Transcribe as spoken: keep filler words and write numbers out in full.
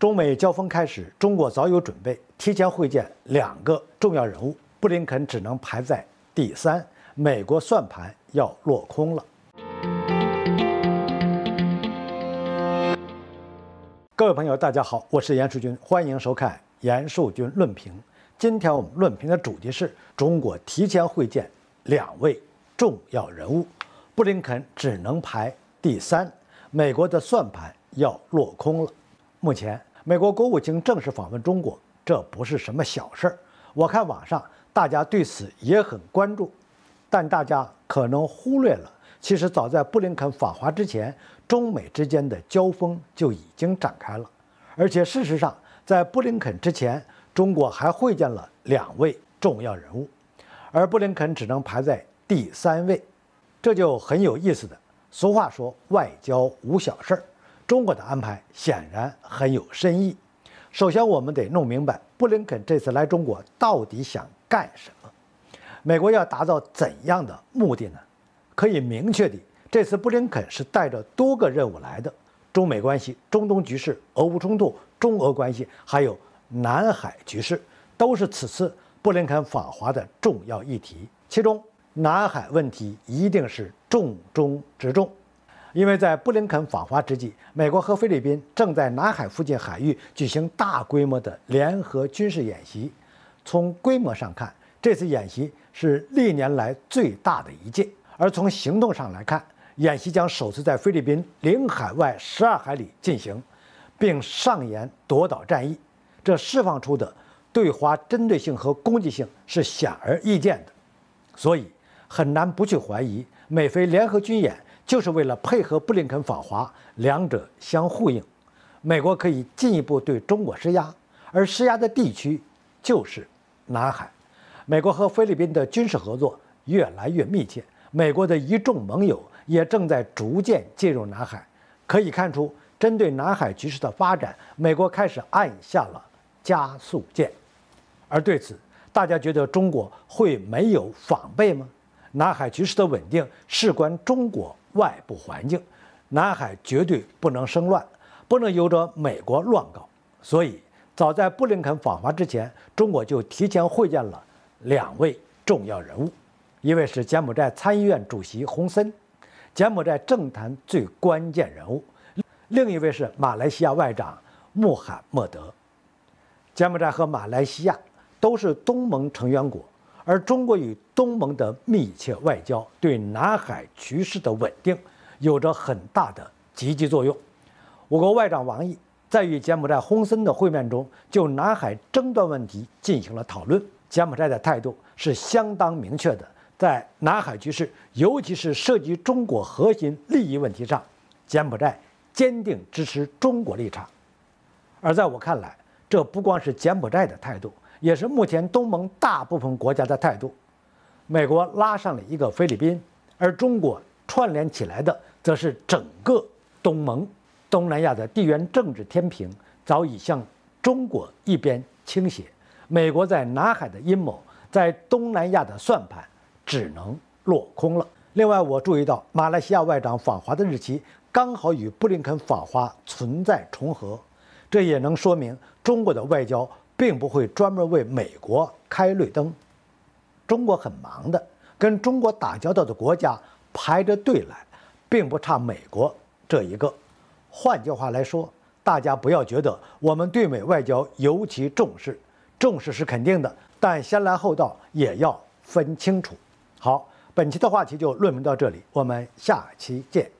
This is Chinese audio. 中美交锋开始，中国早有准备，提前会见两个重要人物，布林肯只能排在第三。美国算盘要落空了。各位朋友，大家好，我是严树军，欢迎收看《严树军论评》。今天我们论评的主题是：中国提前会见两位重要人物，布林肯只能排第三，美国的算盘要落空了。目前，美国国务卿正式访问中国，这不是什么小事儿。我看网上大家对此也很关注，但大家可能忽略了，其实早在布林肯访华之前，中美之间的交锋就已经展开了。而且事实上，在布林肯之前，中国还会见了两位重要人物，而布林肯只能排在第三位，这就很有意思的。俗话说，外交无小事儿，中国的安排显然很有深意。首先，我们得弄明白布林肯这次来中国到底想干什么，美国要达到怎样的目的呢？可以明确地，这次布林肯是带着多个任务来的：中美关系、中东局势、俄乌冲突、中俄关系，还有南海局势，都是此次布林肯访华的重要议题。其中，南海问题一定是重中之重，因为在布林肯访华之际，美国和菲律宾正在南海附近海域举行大规模的联合军事演习。从规模上看，这次演习是历年来最大的一届；而从行动上来看，演习将首次在菲律宾领海外十二海里进行，并上演夺岛战役。这释放出的对华针对性和攻击性是显而易见的，所以很难不去怀疑，美菲联合军演就是为了配合布林肯访华，两者相呼应。美国可以进一步对中国施压，而施压的地区就是南海。美国和菲律宾的军事合作越来越密切，美国的一众盟友也正在逐渐进入南海。可以看出，针对南海局势的发展，美国开始按下了加速键。而对此，大家觉得中国会没有防备吗？南海局势的稳定事关中国外部环境，南海绝对不能生乱，不能由着美国乱搞。所以，早在布林肯访华之前，中国就提前会见了两位重要人物，一位是柬埔寨参议院主席洪森，柬埔寨政坛最关键人物；另一位是马来西亚外长穆罕默德。柬埔寨和马来西亚都是东盟成员国，而中国与东盟的密切外交对南海局势的稳定有着很大的积极作用。我国外长王毅在与柬埔寨洪森的会面中，就南海争端问题进行了讨论。柬埔寨的态度是相当明确的，在南海局势，尤其是涉及中国核心利益问题上，柬埔寨坚定支持中国立场。而在我看来，这不光是柬埔寨的态度，也是目前东盟大部分国家的态度。美国拉上了一个菲律宾，而中国串联起来的则是整个东盟。东南亚的地缘政治天平早已向中国一边倾斜，美国在南海的阴谋，在东南亚的算盘只能落空了。另外，我注意到马来西亚外长访华的日期刚好与布林肯访华存在重合，这也能说明中国的外交并不会专门为美国开绿灯。中国很忙的，跟中国打交道的国家排着队来，并不差美国这一个。换句话来说，大家不要觉得我们对美外交尤其重视，重视是肯定的，但先来后到也要分清楚。好，本期的话题就论评到这里，我们下期见。